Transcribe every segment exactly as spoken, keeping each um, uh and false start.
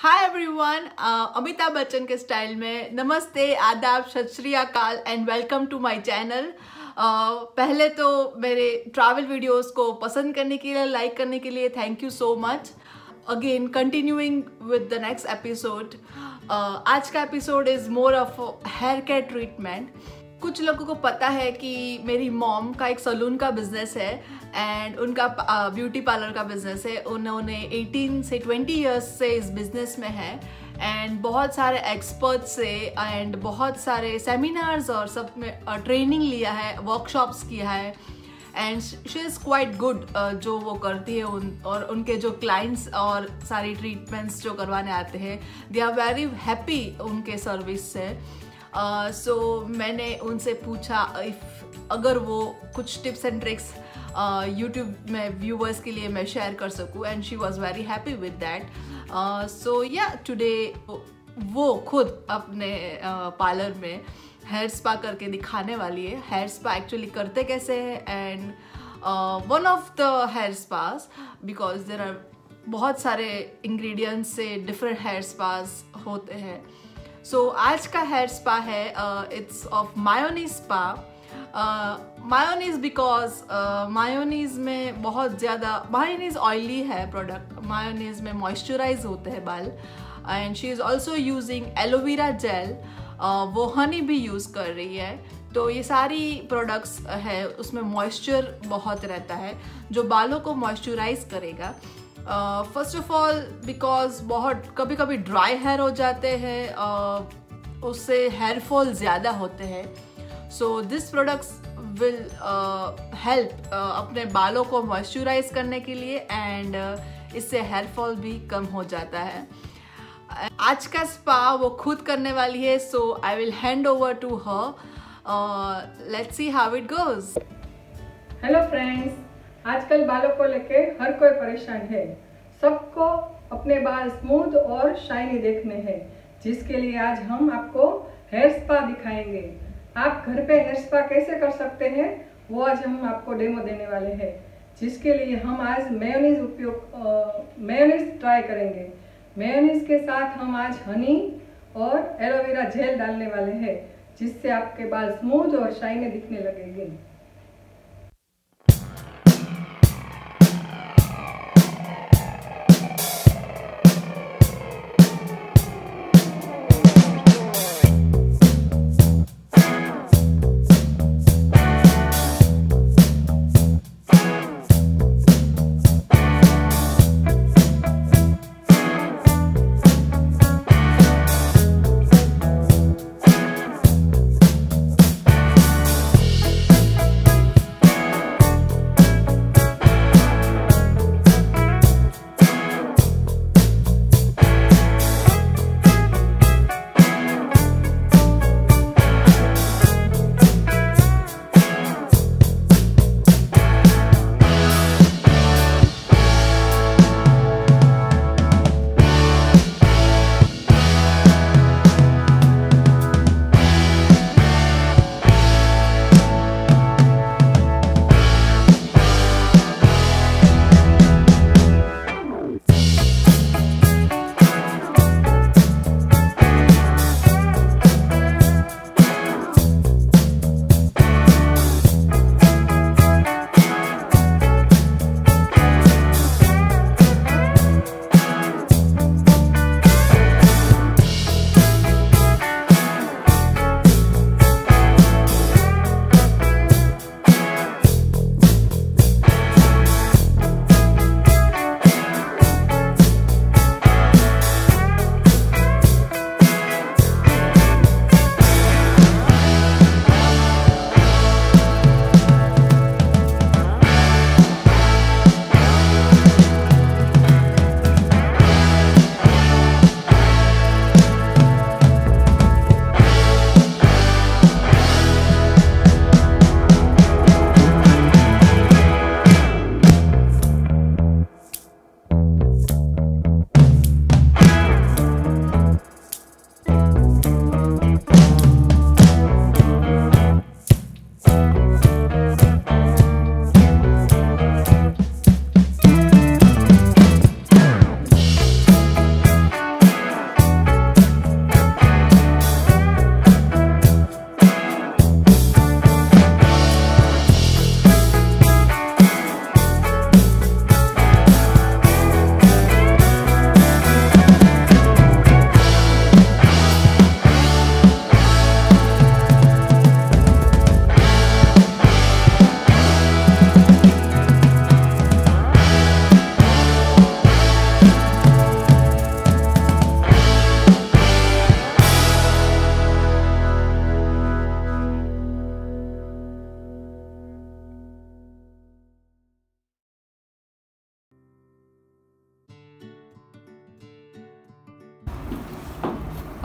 Hi everyone, Amitabh Bachchan के style में नमस्ते, आदाब, सत श्री अकाल and welcome to my channel. पहले तो मेरे ट्रैवल वीडियोस को पसंद करने के लिए, लाइक करने के लिए thank you so much. Again continuing with the next episode. आज का episode is more of hair care treatment. कुछ लोगों को पता है कि मेरी मॉम का एक सलून का बिज़नेस है एंड उनका ब्यूटी पार्लर का बिज़नेस है। उन्होंने अठारह से बीस इयर्स से इस बिज़नेस में है एंड बहुत सारे एक्सपर्ट्स से एंड बहुत सारे सेमिनार्स और सब में ट्रेनिंग लिया है, वर्कशॉप्स किया है and she is quite good जो वो करती है। उन और उनके जो क्लाइंट्स और सारी ट्रीटमेंट्स जो करवाने आते हैं, दे आर वेरी हैप्पी उनके सर्विस से। Uh, so मैंने उनसे पूछा इफ अगर वो कुछ टिप्स एंड ट्रिक्स यूट्यूब में व्यूवर्स के लिए मैं शेयर कर सकूँ and she was very happy with that. So या टुडे वो खुद अपने पार्लर uh, में हेयर स्पा करके दिखाने वाली है। हेयर स्पा एक्चुअली करते कैसे है and one of the hair spas, because there are बहुत सारे इंग्रेडिएंट्स से डिफरेंट हेयर स्पास होते हैं। सो so, आज का हेयर स्पा है, it's of mayonnaise spa. Mayonnaise because mayonnaise में बहुत ज़्यादा, मायोनीज ऑयली है प्रोडक्ट, मायोनीज में मॉइस्चराइज होते हैं बाल and she is also using aloe vera gel. वो हनी भी यूज़ कर रही है। तो ये सारी प्रोडक्ट्स है उसमें मॉइस्चर बहुत रहता है जो बालों को मॉइस्चराइज करेगा। फर्स्ट ऑफ ऑल बिकॉज बहुत कभी कभी ड्राई हेयर हो जाते हैं, uh, उससे हेयर फॉल ज़्यादा होते हैं। So this products will help अपने बालों को मॉइस्चराइज करने के लिए एंड uh, इससे हेयर फॉल भी कम हो जाता है। आज का स्पा वो खुद करने वाली है, so I will hand over to her. Let's see how it goes. Hello friends, आजकल बालों को लेके हर कोई परेशान है। सबको अपने बाल स्मूथ और शाइनी देखने हैं, जिसके लिए आज हम आपको हेयर स्पा दिखाएंगे। आप घर पे हेयर स्पा कैसे कर सकते हैं वो आज हम आपको डेमो देने वाले हैं, जिसके लिए हम आज मेयोनीज उपयोग मेयोनीज ट्राई करेंगे। मेयोनीज के साथ हम आज हनी और एलोवेरा जेल डालने वाले हैं, जिससे आपके बाल स्मूथ और शाइनी दिखने लगेंगे।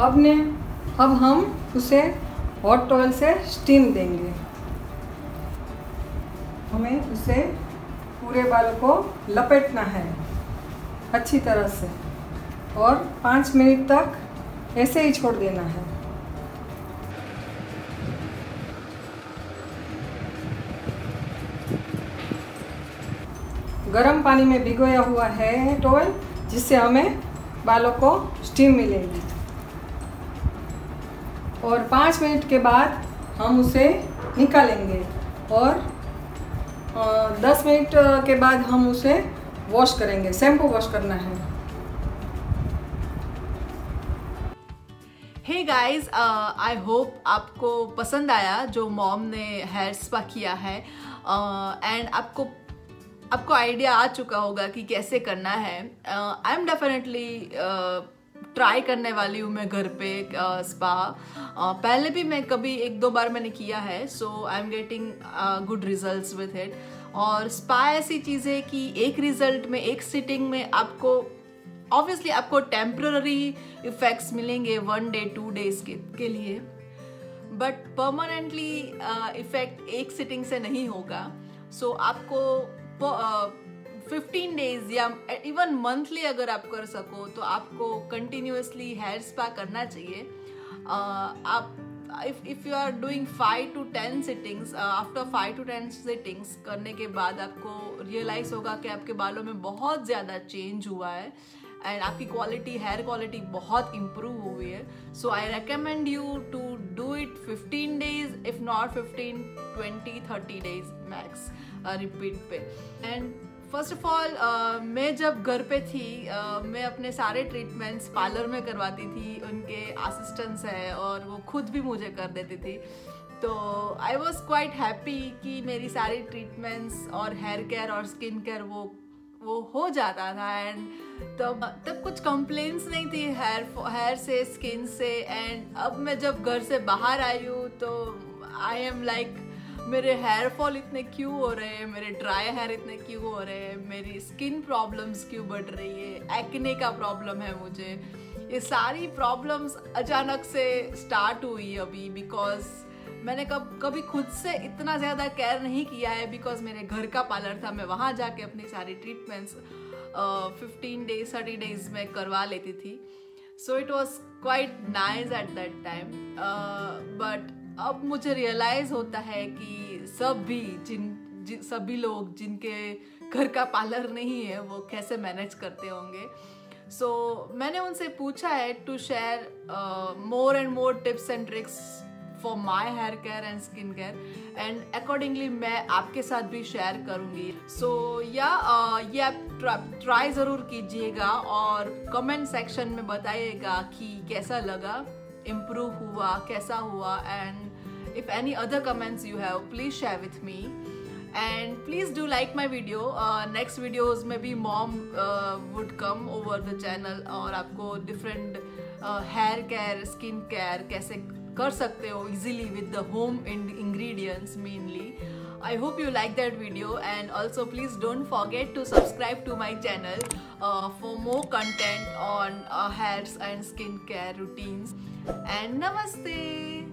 अब ने अब हम उसे हॉट ऑयल से स्टीम देंगे। हमें उसे पूरे बाल को लपेटना है अच्छी तरह से और पाँच मिनट तक ऐसे ही छोड़ देना है। गरम पानी में भिगोया हुआ है टॉवल, जिससे हमें बालों को स्टीम मिलेगी और पाँच मिनट के बाद हम उसे निकालेंगे और दस मिनट के बाद हम उसे वॉश करेंगे। शैम्पू वॉश करना है। हे गाइज़, आई होप आपको पसंद आया जो मॉम ने हेयर स्पा किया है एंड uh, आपको आपको आइडिया आ चुका होगा कि कैसे करना है। आई एम डेफिनेटली ट्राई करने वाली हूँ मैं घर पे स्पा। uh, पहले भी मैं कभी एक दो बार मैंने किया है, so I am getting good results with it. और स्पा ऐसी चीज़ है कि एक रिजल्ट में, एक सिटिंग में आपको ऑब्वियसली आपको टेम्प्ररी इफ़ेक्ट्स मिलेंगे वन डे टू डेज़ के लिए, बट परमानेंटली इफ़ेक्ट एक सिटिंग से नहीं होगा। सो so, आपको फिफ्टीन डेज या इवन मंथली अगर आप कर सको तो आपको कंटिन्यूसली हेयर स्पा करना चाहिए। uh, आप if if you are doing five to ten sittings, after five to ten sittings करने के बाद आपको रियलाइज़ होगा कि आपके बालों में बहुत ज़्यादा चेंज हुआ है एंड आपकी क्वालिटी, हेयर क्वालिटी बहुत इम्प्रूव हुई है। So I recommend you to do it fifteen days, if not fifteen twenty thirty days max repeat पे। एंड फर्स्ट ऑफ ऑल, मैं जब घर पे थी uh, मैं अपने सारे ट्रीटमेंट्स पार्लर में करवाती थी। उनके असिस्टेंट्स हैं और वो खुद भी मुझे कर देती थी, तो आई वॉज क्वाइट हैप्पी कि मेरी सारी ट्रीटमेंट्स और हेयर केयर और स्किन केयर वो वो हो जाता था। एंड तब तब कुछ कंप्लेंट्स नहीं थी हेयर हेयर से, स्किन से। एंड अब मैं जब घर से बाहर आई हूँ तो आई एम लाइक, मेरे हेयर फॉल इतने क्यों हो रहे हैं, मेरे ड्राई हेयर इतने क्यों हो रहे हैं, मेरी स्किन प्रॉब्लम्स क्यों बढ़ रही है, एक्ने का प्रॉब्लम है मुझे। ये सारी प्रॉब्लम्स अचानक से स्टार्ट हुई अभी, बिकॉज मैंने कब कभी खुद से इतना ज़्यादा केयर नहीं किया है। बिकॉज मेरे घर का पार्लर था, मैं वहाँ जाके अपनी सारी treatments fifteen days thirty days में करवा लेती थी। So it was quite nice at that time. But अब मुझे रियलाइज होता है कि सब भी जिन जि, सभी लोग जिनके घर का पार्लर नहीं है वो कैसे मैनेज करते होंगे। सो so, मैंने उनसे पूछा है to share more and more tips and tricks for my hair care and skin care, and accordingly मैं आपके साथ भी शेयर करूँगी। सो या ये आप ट्राई ज़रूर कीजिएगा और कमेंट सेक्शन में बताइएगा कि कैसा लगा, इम्प्रूव हुआ, कैसा हुआ। And if any other comments you have, please share with me and please do like my video. Next videos में भी mom would come over the channel और आपको different hair care, skin care कैसे कर सकते हो easily with the home ingredients mainly. I hope you like that video and also please don't forget to subscribe to my channel for more content on hairs and skin care routines. And नमस्ते।